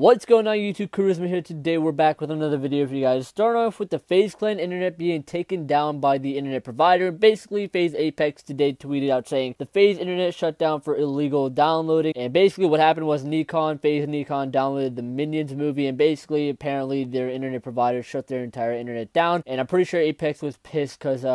What's going on, YouTube? Charisma here. Today we're back with another video for you guys. Starting off with the FaZe Clan internet being taken down by the internet provider. Basically, FaZe Apex today tweeted out saying the FaZe internet shut down for illegal downloading. And basically what happened was FaZe Nikon downloaded the Minions movie, and basically apparently their internet provider shut their entire internet down. And I'm pretty sure Apex was pissed because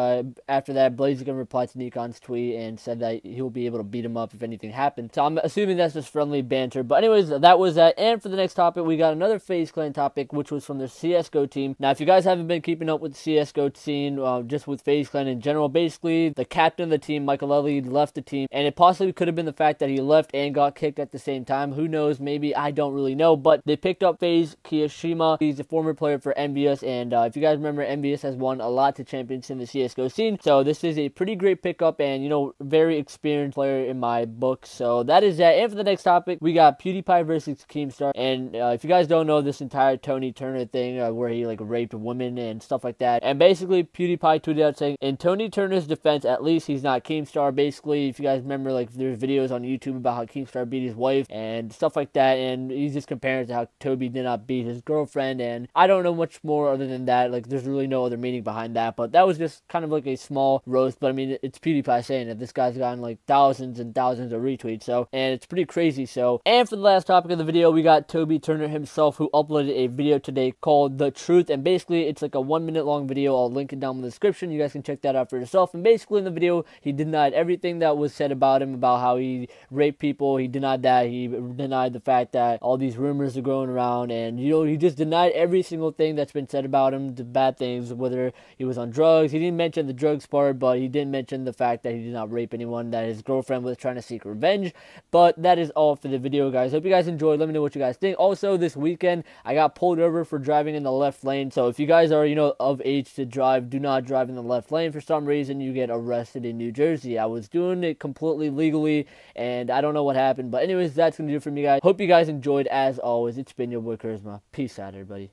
after that Blaziken replied to Nikon's tweet and said that he'll be able to beat him up if anything happened. So I'm assuming that's just friendly banter. But anyways, that was that. And for the next topic, we got another FaZe Clan topic, which was from the CSGO team. Now, if you guys haven't been keeping up with the CSGO scene, just with FaZe Clan in general, basically the captain of the team, Michael Lally, left the team, and it possibly could have been the fact that he left and got kicked at the same time. Who knows? Maybe. I don't really know, but they picked up FaZe Kiyoshima. He's a former player for MBS, and if you guys remember, MBS has won a lot to champions in the CSGO scene, so this is a pretty great pickup and, you know, very experienced player in my book. So that is that. And for the next topic, we got PewDiePie versus Keemstar. And if you guys don't know this entire Tony Turner thing, where he like raped women and stuff like that, and basically PewDiePie tweeted out saying, in Tony Turner's defense, at least he's not Keemstar. Basically, if you guys remember, like, there's videos on YouTube about how Keemstar beat his wife and stuff like that, and he's just comparing it to how Toby did not beat his girlfriend. And I don't know much more other than that. Like, there's really no other meaning behind that, but that was just kind of like a small roast. But I mean, it's PewDiePie saying that this guy's gotten like thousands and thousands of retweets, so, and it's pretty crazy. So, and for the last topic of the video, we got Toby Turner himself, who uploaded a video today called The Truth, and basically it's like a 1 minute long video. I'll link it down in the description. You guys can check that out for yourself. And basically in the video, he denied everything that was said about him, about how he raped people. He denied that. He denied the fact that all these rumors are going around, and, you know, he just denied every single thing that's been said about him, the bad things, whether he was on drugs. He didn't mention the drugs part, but he didn't mention the fact that he did not rape anyone, that his girlfriend was trying to seek revenge. But that is all for the video, guys. Hope you guys enjoyed. Let me know what you guys think. Also, this weekend I got pulled over for driving in the left lane, so if you guys are, you know, of age to drive, do not drive in the left lane. For some reason, you get arrested in New Jersey. I was doing it completely legally, and I don't know what happened. But anyways, that's gonna do it for me, guys. Hope you guys enjoyed. As always, it's been your boy Charisma. Peace out, everybody.